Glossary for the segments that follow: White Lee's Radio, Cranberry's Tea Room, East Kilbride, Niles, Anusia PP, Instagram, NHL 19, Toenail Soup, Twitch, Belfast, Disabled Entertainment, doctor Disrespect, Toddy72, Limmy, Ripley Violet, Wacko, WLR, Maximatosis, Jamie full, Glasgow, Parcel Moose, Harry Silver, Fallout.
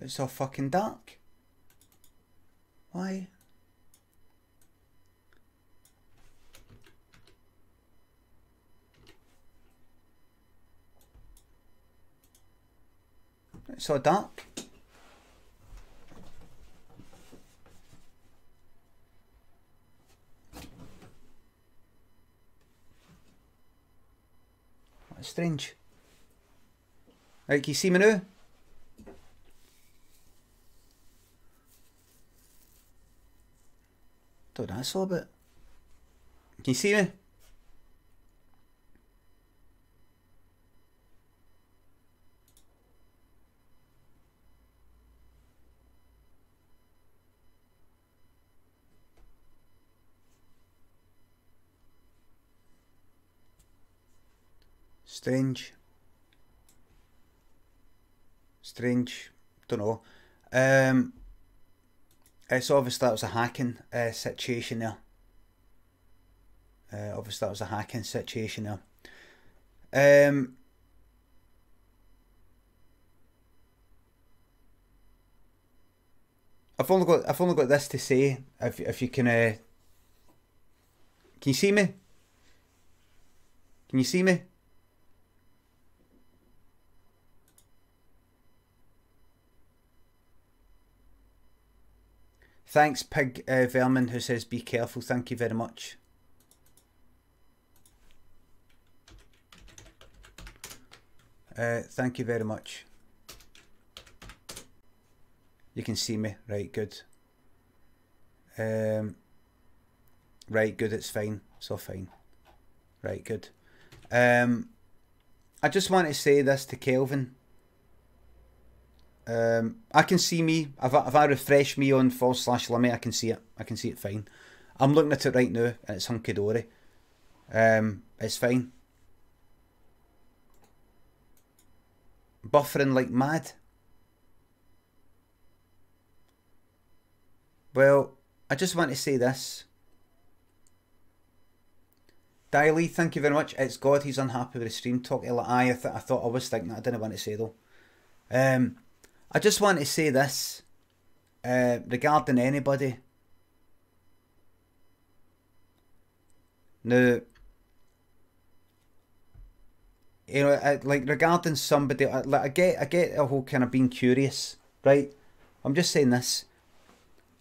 It's so fucking dark. Why? It's so dark. That's strange. Right, can you see me now? Don't answer a bit. Can you see me? Strange. Strange. Don't know. It's obvious that was a hacking situation there. Obviously that was a hacking situation there. I've only got this to say. If you can you see me? Can you see me? Thanks, Pig Vermin, who says, be careful. Thank you very much. Thank you very much. You can see me. Right, good. Right, good, it's fine. It's all fine. Right, good. I just want to say this to Kelvin. I can see me. If I refresh me on /Limmy, I can see it. I can see it fine. I'm looking at it right now, and it's hunky dory. It's fine. Buffering like mad. Well, I just want to say this. Diley, thank you very much. It's God, he's unhappy with the stream talk. I thought I was thinking that. I didn't want to say though. I just want to say this regarding anybody. Now, you know, regarding somebody, I get a whole kind of being curious, right? I'm just saying this.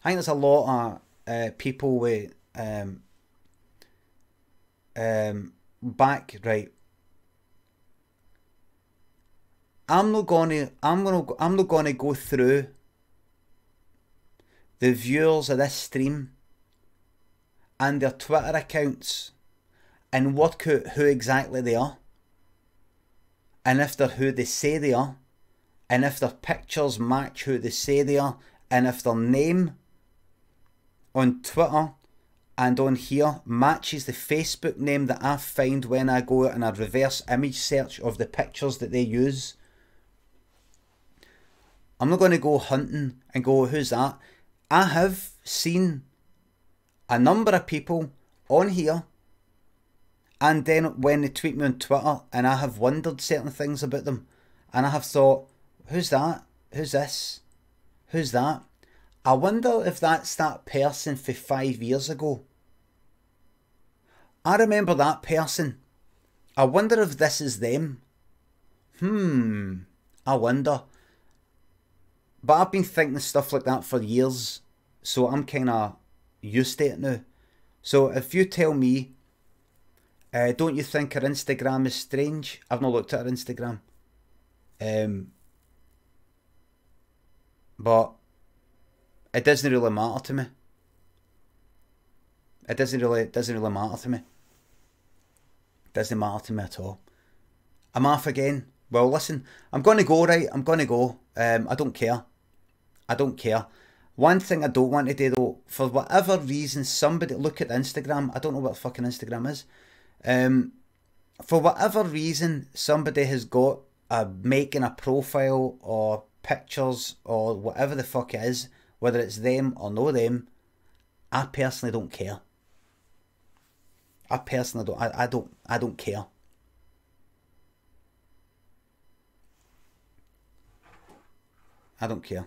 I think there's a lot of people with back, right? I'm not gonna go through the viewers of this stream and their Twitter accounts and work out who exactly they are, and if they're who they say they are, and if their pictures match who they say they are, and if their name on Twitter and on here matches the Facebook name that I find when I go out and I reverse image search of the pictures that they use. I'm not going to go hunting and go, who's that? I have seen a number of people on here, and then when they tweet me on Twitter, and I have wondered certain things about them, and I have thought, who's that? Who's this? Who's that? I wonder if that's that person for 5 years ago. I remember that person. I wonder if this is them. I wonder. But I've been thinking stuff like that for years, so I'm kind of used to it now. So if you tell me, don't you think her Instagram is strange? I've not looked at her Instagram. But it doesn't really matter to me. It doesn't really matter to me. It doesn't matter to me at all. I'm off again. Well, listen, I'm going to go, right? I'm going to go. I don't care. I don't care. One thing I don't want to do, though, for whatever reason, somebody look at Instagram. I don't know what fucking Instagram is. For whatever reason, somebody has got making a profile or pictures or whatever the fuck it is, whether it's them or no them. I personally don't care. I personally don't. I don't care. I don't care.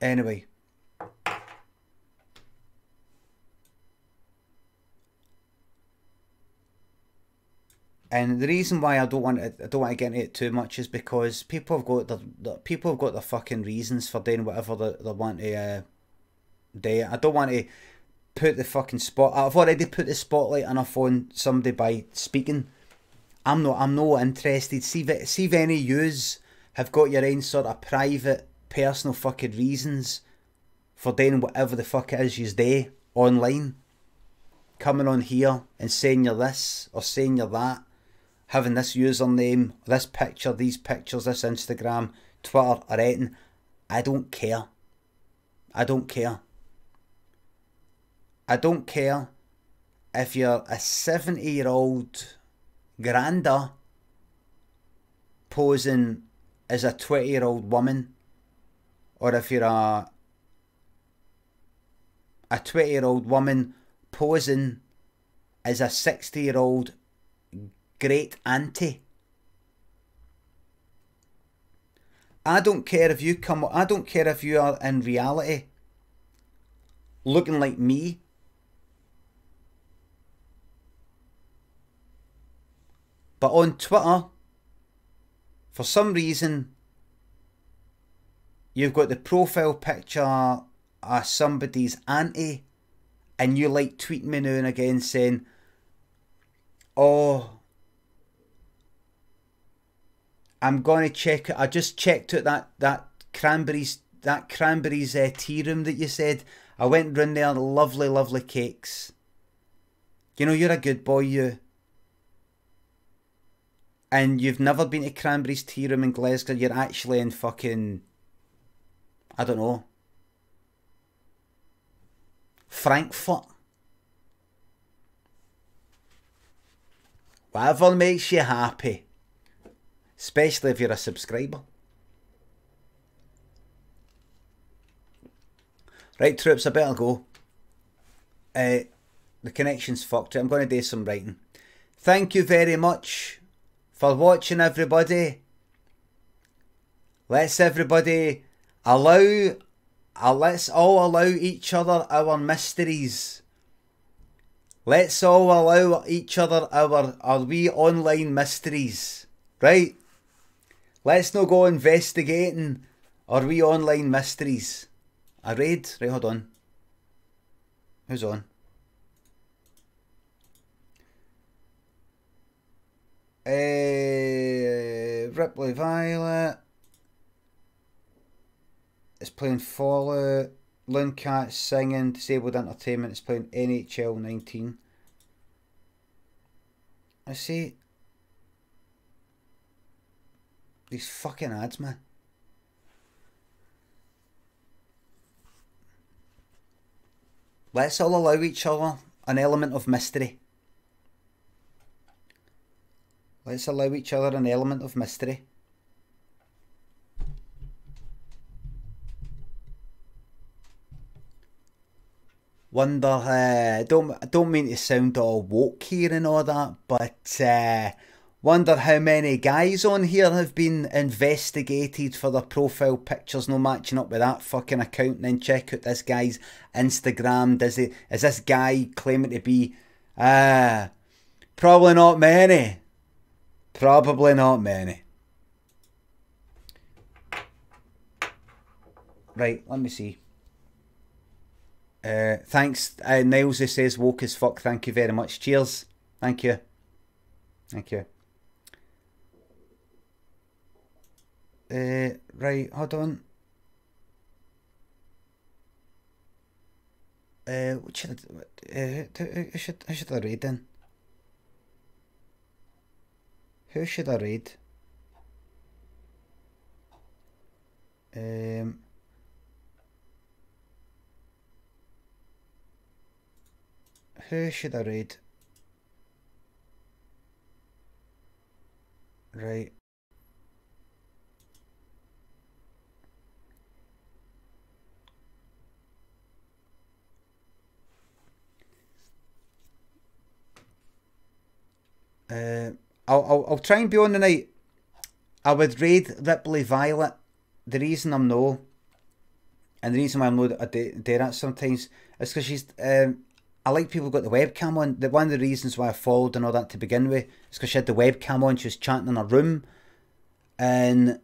Anyway. And the reason why I don't want to get into it too much is because people have got their fucking reasons for doing whatever they want to do. I don't want to put the fucking spot. I've already put the spotlight enough on somebody by speaking. I'm not interested. See if any yous have got your own sort of private, personal fucking reasons for doing whatever the fuck it is yous do online. Coming on here and saying you're this or saying you're that. Having this username, this picture, these pictures, this Instagram, Twitter, or anything, I don't care. I don't care. I don't care if you're a 70-year-old granda posing as a 20-year-old woman, or if you're a 20-year-old woman posing as a 60-year-old great auntie. I don't care if you come. I don't care if you are in reality looking like me. But on Twitter, for some reason, you've got the profile picture of somebody's auntie, and you like tweeting me now and again saying, "Oh, I'm gonna check it. I just checked out that Cranberry's tea room that you said. I went round there. Lovely, lovely cakes. You know, you're a good boy, you. And you've never been to Cranberry's Tea Room in Glasgow. You're actually in fucking, I don't know, Frankfurt. Whatever makes you happy." Especially if you're a subscriber. Right, troops, I better go. The connection's fucked. I'm going to do some writing. Thank you very much for watching, everybody. Let's everybody let's all allow each other our mysteries. Let's all allow each other our wee online mysteries. Right? Let's not go investigating our wee online mysteries. I read. Right, hold on. Who's on? Ripley Violet is playing Fallout. Loon Cat singing. Disabled Entertainment is playing NHL 19. I see. These fucking ads, man. Let's all allow each other an element of mystery. Let's allow each other an element of mystery. Wonder, I don't mean to sound all woke here and all that, but wonder how many guys on here have been investigated for their profile pictures not matching up with that fucking account, and then check out this guy's Instagram. Is this guy claiming to be? Probably not many. Probably not many. Right, let me see. Thanks, Niles, who says woke as fuck. Thank you very much. Cheers. Thank you. Thank you. Right, hold on. Who should I read then? Who should I read? Who should I read? Right. I'll try and be on the night. I would raid Ripley Violet. The reason I'm no, and the reason why I'm no, I dare at sometimes, is because she's, I like people who've got the webcam on. One of the reasons why I followed and all that to begin with is because she had the webcam on, she was chatting in her room, and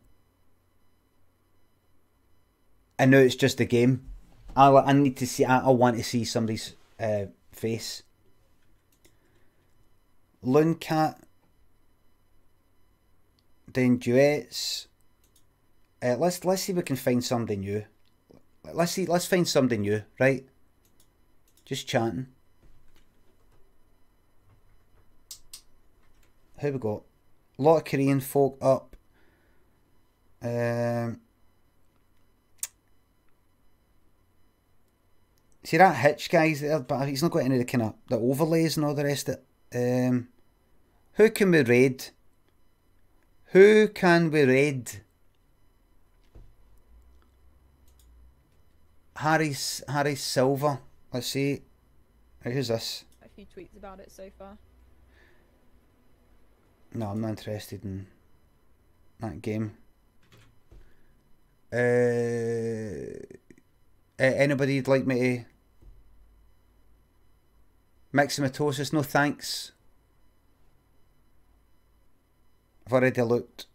now it's just a game. I need to see, I want to see somebody's face. Loon Cat, then duets. Let's see if we can find somebody new. Let's find somebody new, right? Just chanting. Who we got? A lot of Korean folk up. See that Hitch guy's there, but he's not got any of the kind of the overlays and all the rest of it. Who can we raid? Who can we raid? Harry Silver. Let's see. Who's this? A few tweets about it so far. No, I'm not interested in that game. Anybody you'd like me to? Maximatosis, no thanks. I've already looked.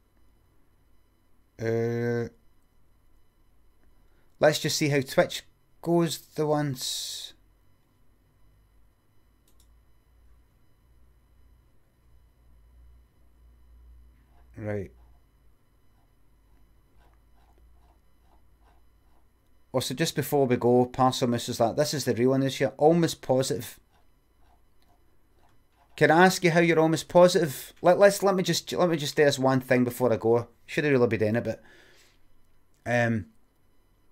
Let's just see how Twitch goes the once. Right. Also, just before we go, Parcel Moose is like, this is the real one this year. Almost positive. Can I ask you how you're almost positive? Let me just do this one thing before I go. Should I really be doing it, but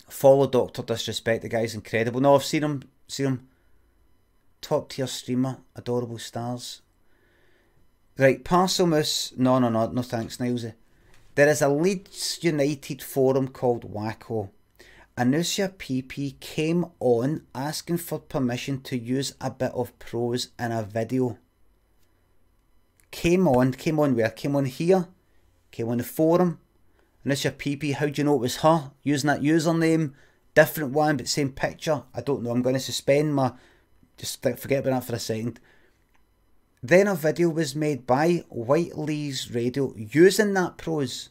follow Doctor Disrespect, the guy's incredible. No, I've seen him. Top tier streamer, adorable stars. Right, Parcel Moose. No thanks, Nilesy. There is a Leeds United forum called Wacko. Anusia PP came on asking for permission to use a bit of prose in a video. Came on where? Came on here? Came on the forum? Anusia PP, how do you know it was her? Using that username, different one but same picture. I don't know, I'm going to suspend my... Just forget about that for a second. Then a video was made by White Lee's Radio using that prose.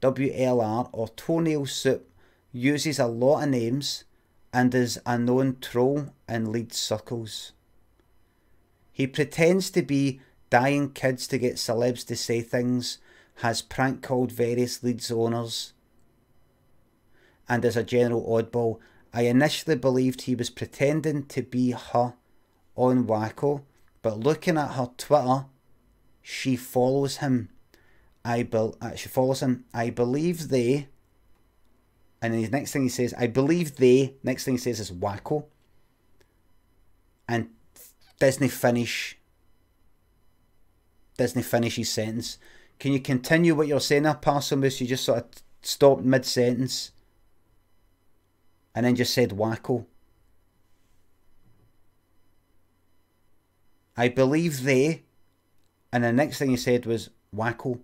WLR or Toenail Soup uses a lot of names and is a known troll in Leeds circles. He pretends to be dying kids to get celebs to say things, has prank called various Leeds owners, and as a general oddball. I initially believed he was pretending to be her on Wacko, but looking at her Twitter, she follows him. I believe they, and then the next thing he says, I believe they, next thing he says is Wacko, and doesn't finish his sentence. Can you continue what you're saying there, Parcel Moose? You just sort of stopped mid-sentence and then just said Wacko. I believe they, and the next thing he said was Wacko.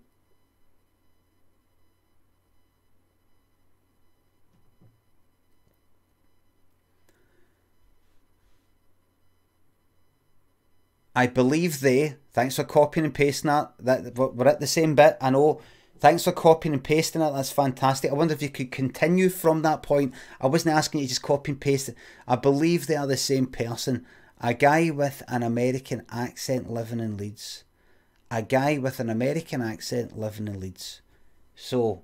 I believe they, thanks for copying and pasting that, we're at the same bit, I know, thanks for copying and pasting that, that's fantastic. I wonder if you could continue from that point. I wasn't asking you to just copy and paste it. I believe they are the same person, a guy with an American accent living in Leeds, a guy with an American accent living in Leeds. So,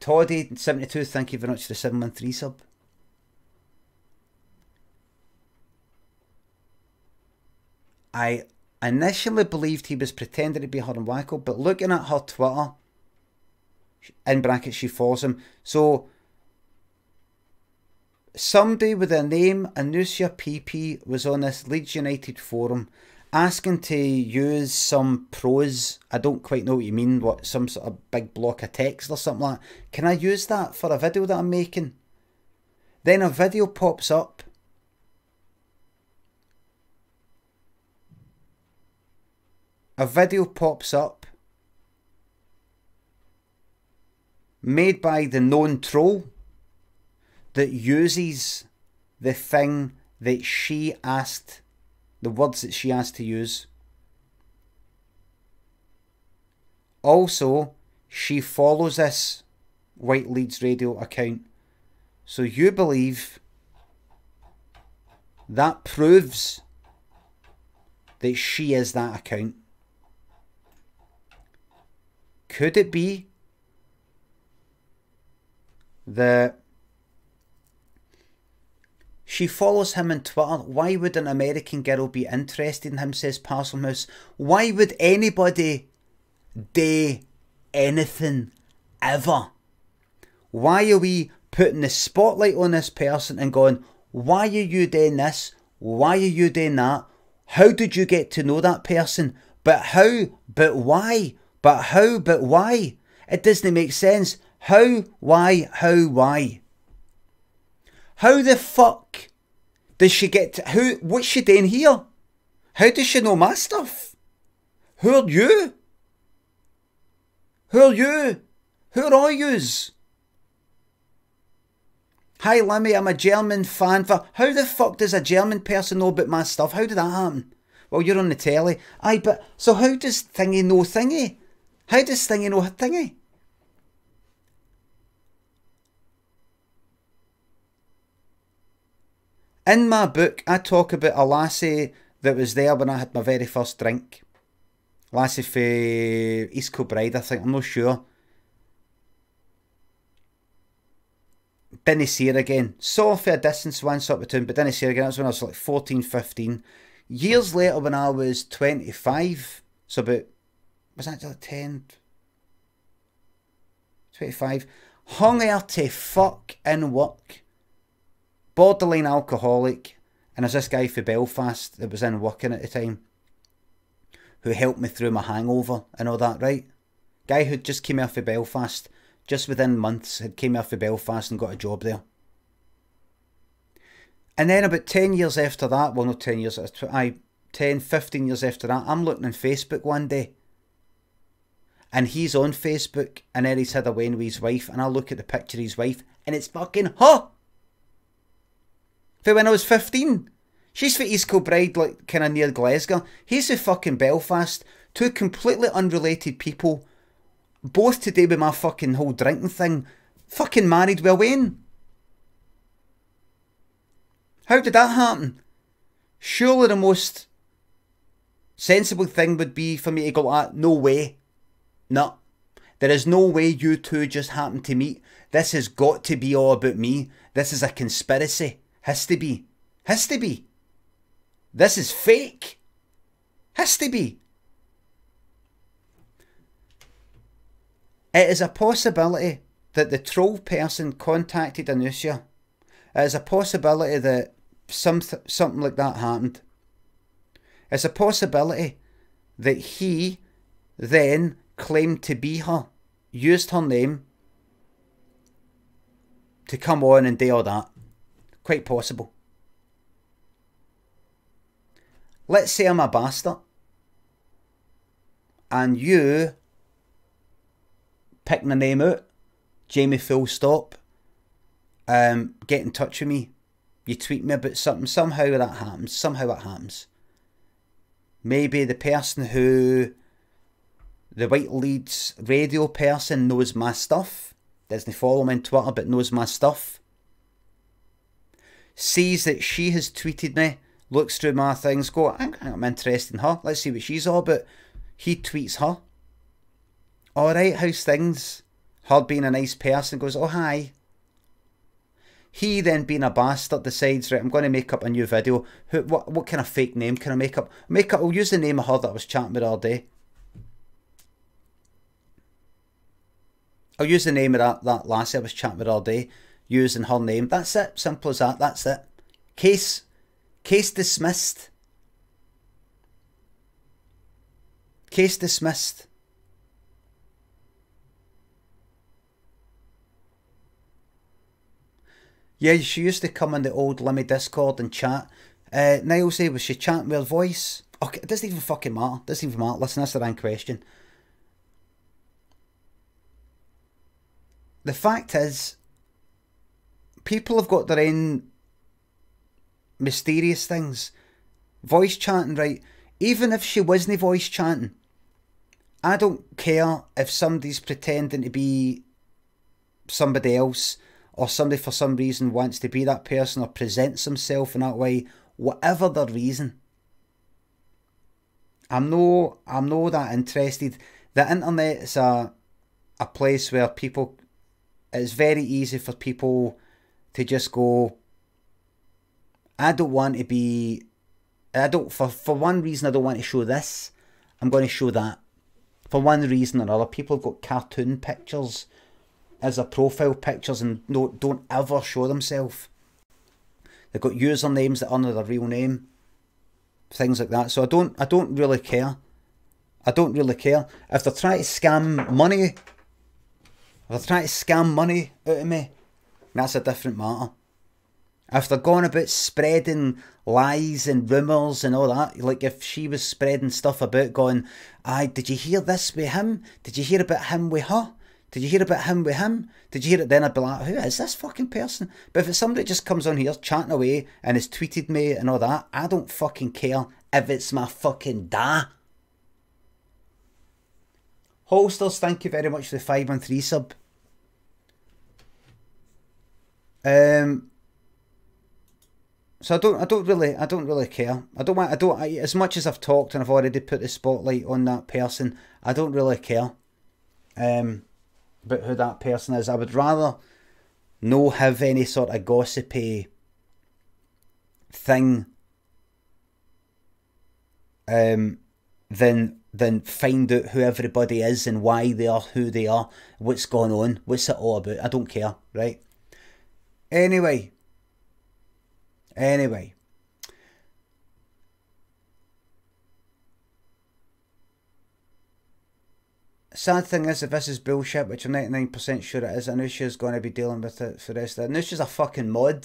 Toddy72, thank you very much for the 713 sub. I initially believed he was pretending to be her and Wacko, but looking at her Twitter, in brackets, she follows him. So, somebody with a name, Anusia PP, was on this Leeds United forum asking to use some prose. I don't quite know what you mean, what, some sort of big block of text or something like that. Can I use that for a video that I'm making? Then a video pops up. a video pops up made by the known troll that uses the thing that she asked, the words that she asked to use. Also, she follows this White Lee's Radio account. So you believe that proves that she is that account. Could it be that she follows him on Twitter? Why would an American girl be interested in him, says Parcel Moose. Why would anybody do anything ever? Why are we putting the spotlight on this person and going, why are you doing this? Why are you doing that? How did you get to know that person? But how? But why? But how? But why? It doesn't make sense. How? Why? How? Why? How the fuck does she get to... Who? What's she doing here? How does she know my stuff? Who are you? Who are you? Who are yous? Hi Limmy, I'm a German fan for... How the fuck does a German person know about my stuff? How did that happen? Well, you're on the telly. Aye, but... So how does Thingy know Thingy? How does Thingy know Thingy? In my book, I talk about a lassie that was there when I had my very first drink. Lassie for East Kilbride, I think. I'm not sure. Didn't see her again. Saw her for a distance once up the town, but didn't see her again. That was when I was like 14, 15. Years later, when I was 25, so about, was that like 10? 25. Hung her to fuck in work. Borderline alcoholic. And there's this guy from Belfast that was in working at the time, who helped me through my hangover and all that, right? Guy who just came out of Belfast. Just within months, had came out of Belfast and got a job there. And then about 10 years after that, well not 10 years, 10, 15 years after that, I'm looking on Facebook one day. And he's on Facebook and then he's had a win with his wife and I look at the picture of his wife and it's fucking her! For when I was 15. She's for East Kilbride, like kind of near Glasgow. He's for fucking Belfast. Two completely unrelated people. Both today with my fucking whole drinking thing, fucking married with Wayne. How did that happen? Surely the most sensible thing would be for me to go like, no way. No. There is no way you two just happened to meet. This has got to be all about me. This is a conspiracy. Has to be. Has to be. This is fake. Has to be. It is a possibility that the troll person contacted Anusia. It is a possibility that something like that happened. It's a possibility that he then claimed to be her, used her name to come on and do all that. Quite possible. Let's say I'm a bastard and you pick my name out, Jamie full stop, get in touch with me, you tweet me about something, somehow that happens. Maybe the person who, the White Lee's Radio person knows my stuff, doesn't follow me on Twitter but knows my stuff, sees that she has tweeted me, looks through my things, go, I'm interested in her, let's see what she's all about, he tweets her. Alright, how's things? Her being a nice person goes, oh hi. He then being a bastard decides, right, I'm going to make up a new video. What kind of fake name can I make up? I'll use the name of her that I was chatting with all day. I'll use the name of that lassie I was chatting with all day. Using her name. That's it. Simple as that. That's it. Case dismissed. Case dismissed. Yeah, she used to come on the old Limmy Discord and chat. Niles, was she chatting with her voice? Okay, it doesn't even fucking matter. It doesn't even matter. Listen, that's the wrong question. The fact is, people have got their own mysterious things. Voice chanting, right? Even if she wasn't voice chanting, I don't care if somebody's pretending to be somebody else, or somebody for some reason wants to be that person or presents himself in that way, whatever their reason. I'm no that interested. The internet is a place where people, it's very easy for people to just go, I don't want to be, for one reason I don't want to show this, I'm going to show that. For one reason or another, people have got cartoon pictures as their profile pictures and don't ever show themselves. They've got usernames that aren't their real name, things like that. So I don't really care. I don't really care. If they're trying to scam money, out of me, that's a different matter. If they're going about spreading lies and rumours and all that, like if she was spreading stuff about going, aye, did you hear this with him? Did you hear about him with her? Did you hear about him with him? Did you hear it? Then I'd be like, who is this fucking person? But if it's somebody that just comes on here chatting away and has tweeted me and all that, I don't fucking care if it's my fucking da. Holsters, thank you very much for the 513 sub. So I don't really care. As much as I've talked and I've already put the spotlight on that person, I don't really care about who that person is. I would rather not have any sort of gossipy thing than find out who everybody is and why they are who they are, what's going on, what's it all about. I don't care, right? Anyway, sad thing is, if this is bullshit, which I'm 99% sure it is, Anusia's going to be dealing with it for the rest of it. Anusia's a fucking mod.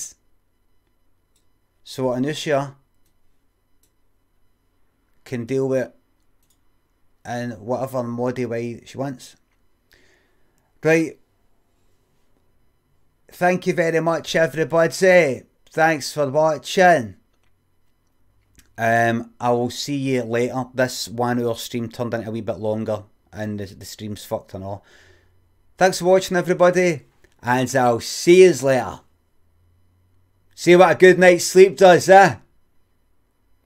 So Anusia can deal with it in whatever moddy way she wants. Right. Thank you very much, everybody. Thanks for watching. I will see you later. This 1 hour stream turned into a wee bit longer and the stream's fucked and all. Thanks for watching, everybody, and I'll see you later. See what a good night's sleep does, eh?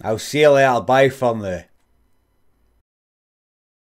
I'll see you later. Bye from there.